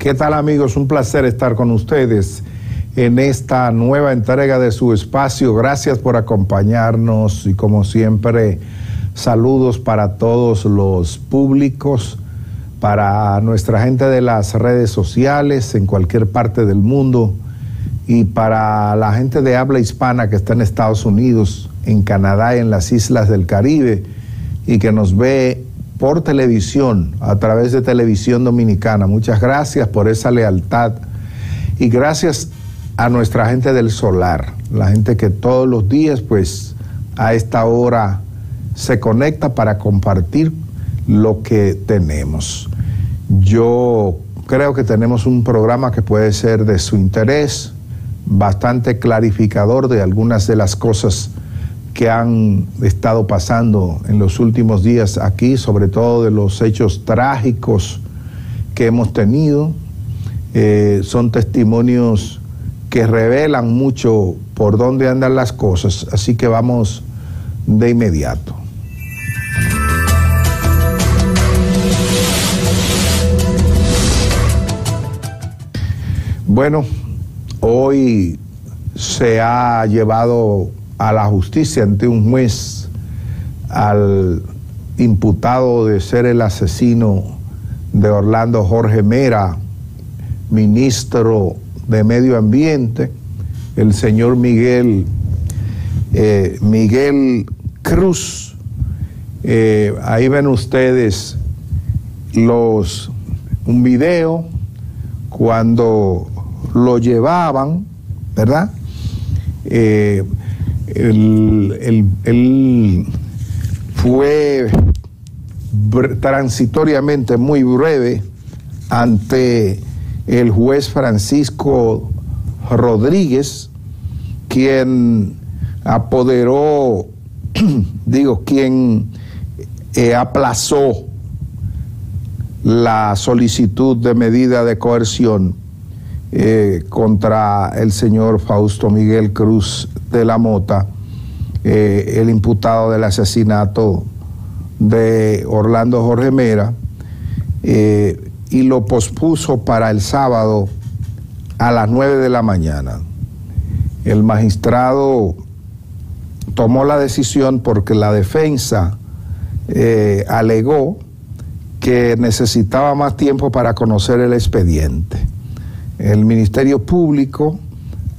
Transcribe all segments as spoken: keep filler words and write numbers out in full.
¿Qué tal, amigos? Un placer estar con ustedes en esta nueva entrega de su espacio. Gracias por acompañarnos y, como siempre, saludos para todos los públicos, para nuestra gente de las redes sociales en cualquier parte del mundo y para la gente de habla hispana que está en Estados Unidos, en Canadá y en las islas del Caribe y que nos ve por televisión a través de Televisión Dominicana. Muchas gracias por esa lealtad y gracias a nuestra gente del solar, la gente que todos los días, pues, a esta hora se conecta para compartir lo que tenemos. Yo creo que tenemos un programa que puede ser de su interés, bastante clarificador de algunas de las cosas que han estado pasando en los últimos días aquí, sobre todo de los hechos trágicos que hemos tenido. Eh, son testimonios que revelan mucho por dónde andan las cosas, así que vamos de inmediato. Bueno, hoy se ha llevado a la justicia ante un juez al imputado de ser el asesino de Orlando Jorge Mera, ministro de Medio Ambiente, el señor Miguel, eh, Miguel Cruz. Eh, ahí ven ustedes los, un video cuando lo llevaban, ¿verdad? Eh, él, él, él fue transitoriamente muy breve ante el juez Francisco Rodríguez, quien apoderó, digo, quien eh, aplazó la solicitud de medida de coerción eh, contra el señor Fausto Miguel Cruz de la Mota, eh, el imputado del asesinato de Orlando Jorge Mera, eh, y lo pospuso para el sábado a las nueve de la mañana. El magistrado tomó la decisión porque la defensa eh, alegó que necesitaba más tiempo para conocer el expediente. El Ministerio Público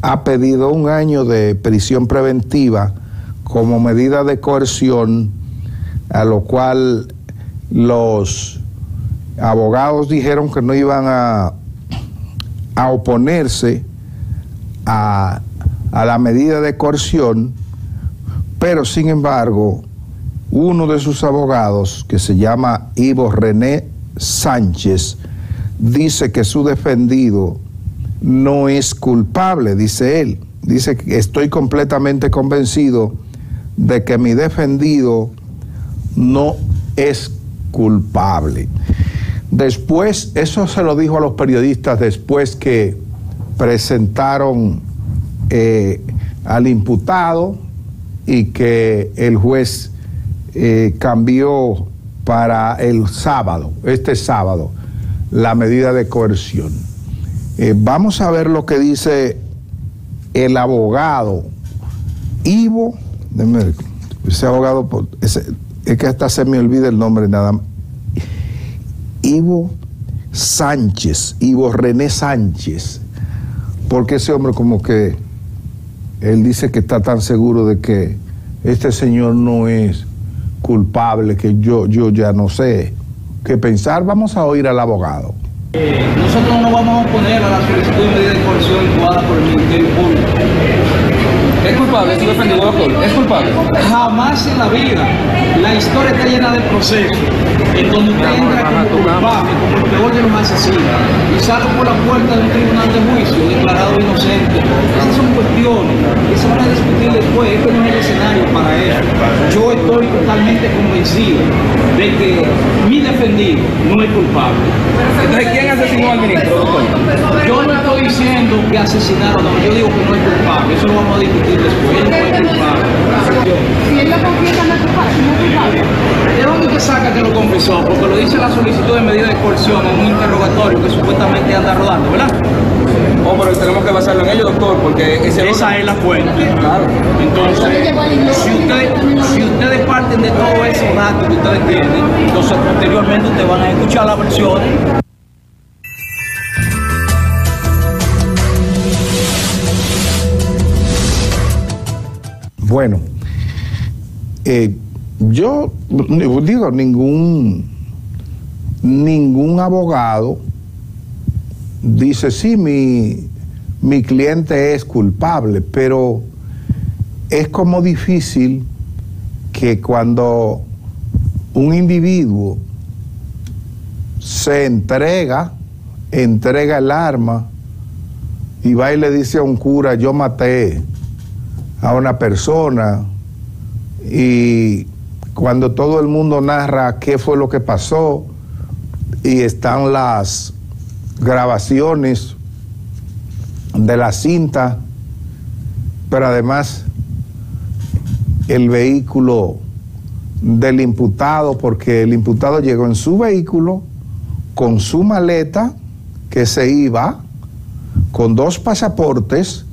ha pedido un año de prisión preventiva como medida de coerción, a lo cual los abogados dijeron que no iban a, a oponerse a, a la medida de coerción, pero sin embargo, uno de sus abogados, que se llama Ivo René Sánchez, dice que su defendido no es culpable, dice él. Dice que estoy completamente convencido de que mi defendido no es culpable. Después, eso se lo dijo a los periodistas después que presentaron eh, al imputado y que el juez eh, cambió para el sábado, este sábado, la medida de coerción. Eh, vamos a ver lo que dice el abogado Ivo, déjame, ese abogado, ese, es que hasta se me olvida el nombre nada más. Ivo Sánchez, Ivo René Sánchez, porque ese hombre como que él dice que está tan seguro de que este señor no es culpable, que yo, yo ya no sé qué pensar. Vamos a oír al abogado. Eh, nosotros no vamos a oponer a la solicitud de medida de coerción incoada por el Ministerio Público. ¿Es culpable? ¿Es defendido? ¿Es culpable? Jamás en la vida. La historia está llena de procesos en donde usted entra como culpable, como el peor de los asesinos, y sale por la puerta de un tribunal de juicio declarado inocente. Esas son cuestiones que se van a discutir después. Este no es el escenario para eso. Yo estoy totalmente convencido de que mi defendido no es culpable. Entonces, ¿quién asesinó al ministro, doctor? Yo no estoy diciendo que asesinaron, no, yo digo que no es culpable. Eso lo vamos a discutir después. No es culpable. Si él lo confiesa, no es culpable. ¿De dónde te saca que que lo confesó, porque lo dice la solicitud de medida de coerción en un interrogatorio que supuestamente anda rodando, ¿verdad? Oh, pero tenemos que basarlo en ello, doctor, porque ese esa otro... es la fuente. Claro. Entonces, si, usted, si ustedes parten de todos esos datos que ustedes tienen, entonces posteriormente ustedes van a escuchar las versiones. Bueno, eh, yo digo, ningún, ningún abogado dice, sí, mi, mi cliente es culpable, pero es como difícil que cuando un individuo se entrega, entrega el arma y va y le dice a un cura, yo maté a una persona, y cuando todo el mundo narra qué fue lo que pasó y están las grabaciones de la cinta, pero además el vehículo del imputado, porque el imputado llegó en su vehículo con su maleta que se iba, con dos pasaportes,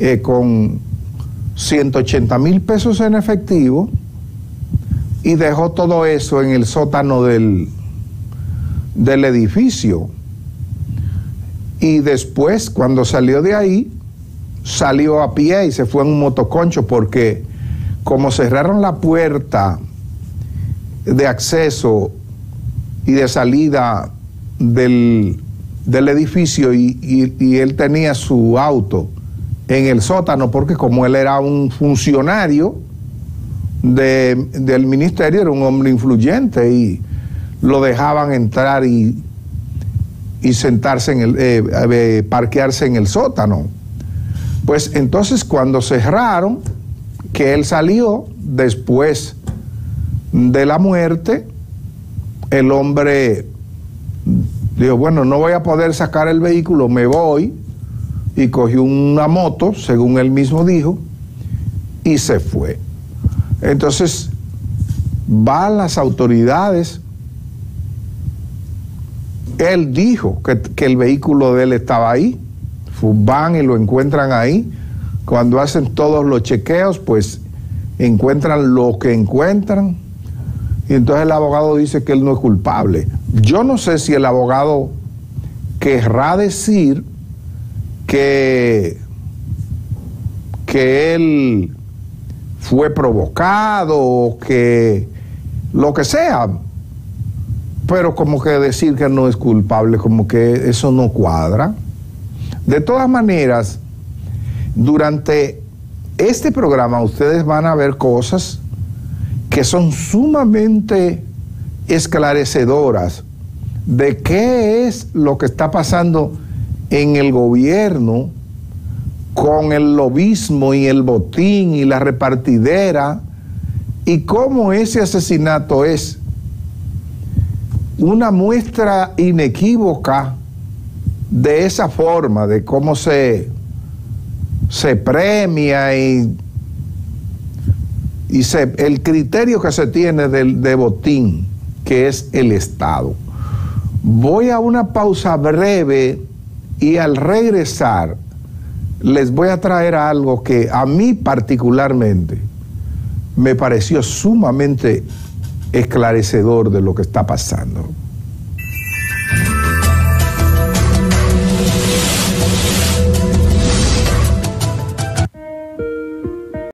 Eh, con ciento ochenta mil pesos en efectivo, y dejó todo eso en el sótano del, del edificio. Y después, cuando salió de ahí, salió a pie y se fue en un motoconcho, porque como cerraron la puerta de acceso y de salida del, del edificio, y, y, y él tenía su auto en el sótano, porque como él era un funcionario de, del ministerio, era un hombre influyente, y lo dejaban entrar y, y sentarse en el, eh, eh, parquearse en el sótano. Pues entonces, cuando cerraron, que él salió después de la muerte, el hombre dijo, bueno, no voy a poder sacar el vehículo, me voy, y cogió una moto, según él mismo dijo, y se fue. Entonces, van las autoridades. Él dijo que, que el vehículo de él estaba ahí, van y lo encuentran ahí. Cuando hacen todos los chequeos, pues encuentran lo que encuentran, y entonces el abogado dice que él no es culpable. Yo no sé si el abogado querrá decir Que, que él fue provocado, que lo que sea, pero como que decir que no es culpable, como que eso no cuadra. De todas maneras, durante este programa ustedes van a ver cosas que son sumamente esclarecedoras de qué es lo que está pasando en el gobierno, con el lobismo y el botín y la repartidera, y cómo ese asesinato es una muestra inequívoca de esa forma, de cómo se, se premia y, y se, el criterio que se tiene de, de botín, que es el Estado. Voy a una pausa breve, y al regresar les voy a traer algo que a mí particularmente me pareció sumamente esclarecedor de lo que está pasando.